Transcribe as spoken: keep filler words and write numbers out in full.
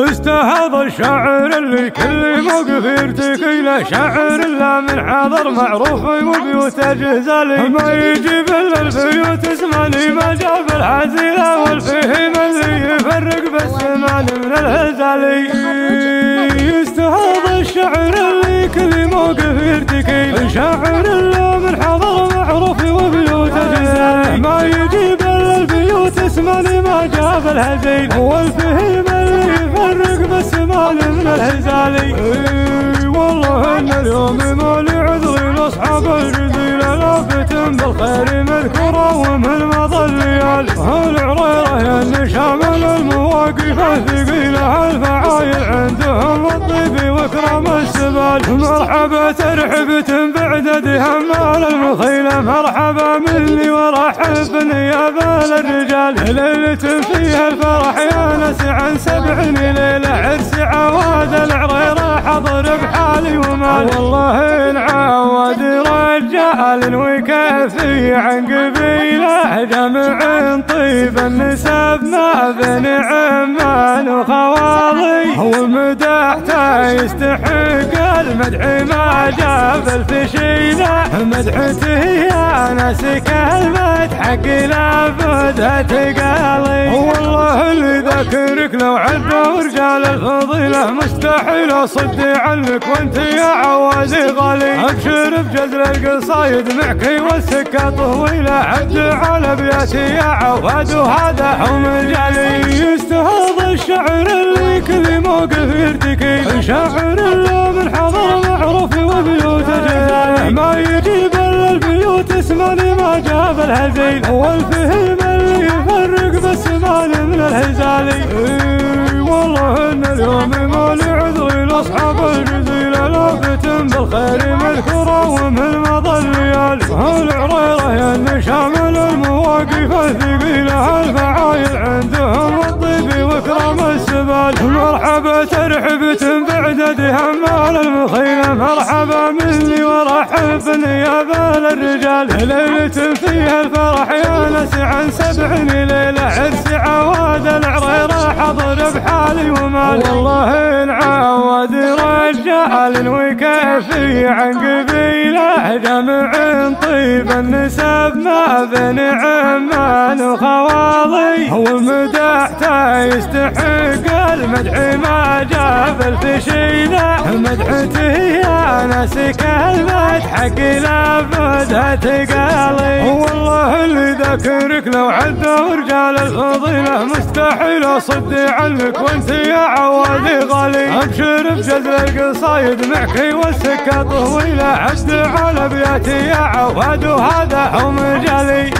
استهض الشاعر اللي كل موقف يرتقي له، شاعر لا من حضر معروف وبيوته جهزالي، ما يجيب الا البيوت اسماني، ما جاب الحزينه والفهم اللي يفرق بالزمان من الهزالي. استهض الشاعر اللي كل موقف يرتقي، شاعر لا من حضر معروف وبيوته جهزالي، ما يجيب الا البيوت اسماني، ما جاب الحزينه والفهم من الهزالي. اي والله ان اليوم ما لي عذري لاصحاب الجزيله، لافت بالخير مذكوره ومن مضى الليالي، هالعريره يا اللي شامل المواقف الثقيله، الفعايل عندهم الطيب وكرم السبال، مرحبا ترحب تنبعد همال المخيله، مرحبا مني ورحب بنيابه للرجال، ليله فيها الفرح يا ناس عن سبعين ليله، عرسي عواد العريره حضر بحالي ومال، والله ان عواد رجال وكافي عن قبيله، جمع طيب النسب ما بين عمان وخواضي، ومدحته يستحق المدح ما جاب الفشيله، مدحته يا ناس كلمه حق لابدها تقالي، والله اللي ذاكرك لو عذبه ورجال الفضيله، مستحيل اصدي عنك وانت يا عوادي غالي، ابشر بجزر القصايد معكي والسكه طويله، عد على ابياتي يا عواد وهذا هو مجالي. يستهض الشعر اللي كل موقف يرتقي، شاعر لا من حضر معروف وبيوته جزاله، ما يجيب الا البيوت اسماني، ما جاب الهزيل والفهم اللي يفرق بالسمان من الهزالي. اي والله ان اليوم ما لي عذري لاصحاب الجزيله، لافت بالخير مذكوره ومن مضى الليالي، هالعريره يا اللي شامل المواقف الثقيله، الفعايل عندهم الطيب وكرم السبال، مرحبا ترحب تنبعد همال المخيله، مرحبا مني ورحب بنيابه للرجال، ليله فيها الفرح يا ناس عن سبعين ليله، عرس عواد العريره حضر بحالي ومالي، والله ان عواد رجال وكافي عن قبيله، جمع طيب النسب ما بين عمان وخواضي، ومدحته يستحق المدح ما جاب الفشيله، مدحته يا ناس كلمه حق لابدها تقالي، والله اللي ذاكرك لو عده ورجال الفضيله، مستحيل اصدي عنك وانت يا عوادي غالي، ابشر بجزر القصايد معكي والسكه طويله، عد على ابياتي يا عواد وهذا هو مجالي.